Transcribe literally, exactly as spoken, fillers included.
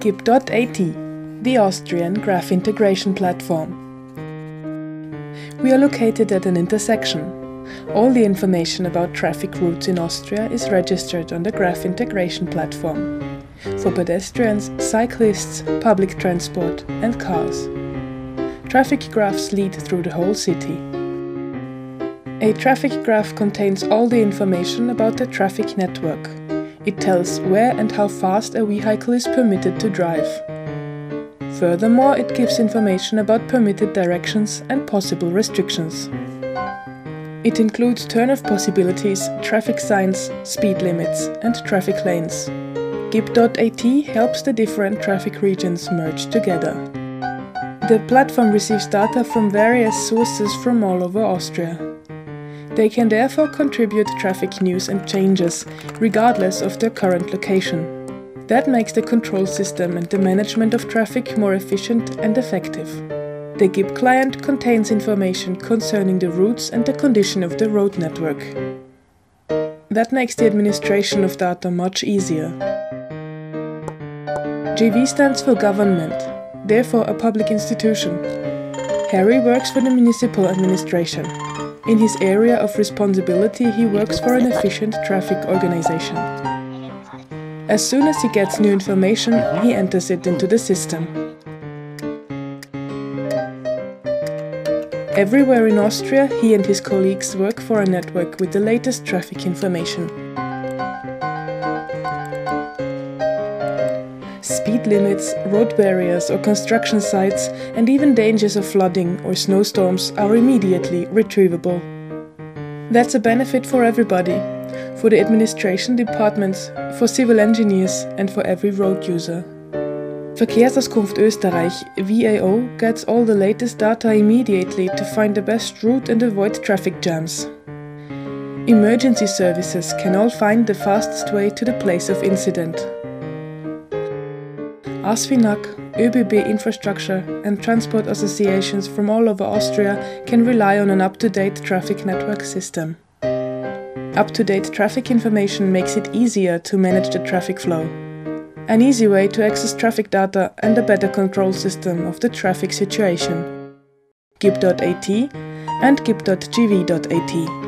G I P dot A T, the Austrian Graph Integration Platform. We are located at an intersection. All the information about traffic routes in Austria is registered on the Graph Integration Platform for pedestrians, cyclists, public transport and cars. Traffic graphs lead through the whole city. A traffic graph contains all the information about the traffic network. It tells where and how fast a vehicle is permitted to drive. Furthermore, it gives information about permitted directions and possible restrictions. It includes turn-off possibilities, traffic signs, speed limits and traffic lanes. G I P dot A T helps the different traffic regions merge together. The platform receives data from various sources from all over Austria. They can therefore contribute traffic news and changes, regardless of their current location. That makes the control system and the management of traffic more efficient and effective. The G I P client contains information concerning the routes and the condition of the road network. That makes the administration of data much easier. G V stands for government, therefore a public institution. Harry works for the municipal administration. In his area of responsibility, he works for an efficient traffic organization. As soon as he gets new information, he enters it into the system. Everywhere in Austria, he and his colleagues work for a network with the latest traffic information. Speed limits, road barriers or construction sites, and even dangers of flooding or snowstorms are immediately retrievable. That's a benefit for everybody, for the administration departments, for civil engineers and for every road user. Verkehrsauskunft Österreich, V A O, gets all the latest data immediately to find the best route and avoid traffic jams. Emergency services can all find the fastest way to the place of incident. ASFINAG, ÖBB infrastructure and transport associations from all over Austria can rely on an up-to-date traffic network system. Up-to-date traffic information makes it easier to manage the traffic flow. An easy way to access traffic data and a better control system of the traffic situation. G I P dot A T and G I P dot G V dot A T.